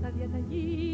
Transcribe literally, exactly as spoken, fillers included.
Batalla de allí.